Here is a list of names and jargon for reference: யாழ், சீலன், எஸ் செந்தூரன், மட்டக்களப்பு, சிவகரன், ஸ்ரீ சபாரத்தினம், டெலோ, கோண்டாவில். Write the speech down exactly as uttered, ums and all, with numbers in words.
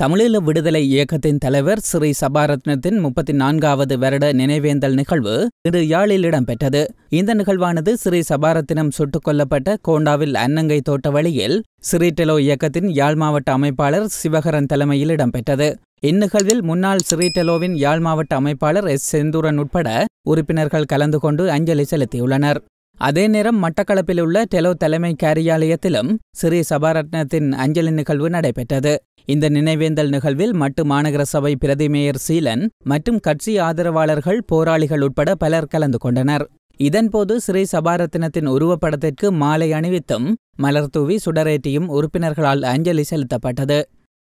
தமிழீழ விடுதலை இயக்கத்தின் தலைவர் ஸ்ரீ சபாரத்தினத்தின் முப்பத்தி நான்காவது வருட நினைவேந்தல் நிகழ்வு இன்று யாழில் இடம்பெற்றது. இந்த நிகழ்வானது ஸ்ரீ சபாரத்தினம் சுட்டுக் கொல்லப்பட்ட கோண்டாவில் அன்னங்கை தோட்ட வழியில் ஸ்ரீ டெலோ இயக்கத்தின் யாழ் மாவட்ட அமைப்பாளர் சிவகரன் தலைமையில் இடம்பெற்றது. இந்நிகழ்வில் முன்னாள் ஸ்ரீ டெலோவின் யாழ் மாவட்ட அமைப்பாளர் எஸ் செந்தூரன் உட்பட உறுப்பினர்கள் கலந்து கொண்டு அஞ்சலி செலுத்தியுள்ளனர். அதே நேரம் மட்டக்களப்பில் உள்ள டெலோ தலைமை காரியாலயத்திலும் ஸ்ரீ சபாரத்தினத்தின் அஞ்சலி நிகழ்வு நடைபெற்றது. இந்த நினைவேந்தல் நிகழ்வில் மட்டு மாநகர சபை பிரதி மேயர் சீலன் மற்றும் கட்சி ஆதரவாளர்கள், போராளிகள் உட்பட பலர் கலந்து கொண்டனர். இதன்போது ஸ்ரீ சபாரத்தினத்தின் உருவப்படத்திற்கு மாலை அணிவித்தும் மலர்தூவி சுடரேற்றியும் உறுப்பினர்களால் அஞ்சலி செலுத்தப்பட்டது.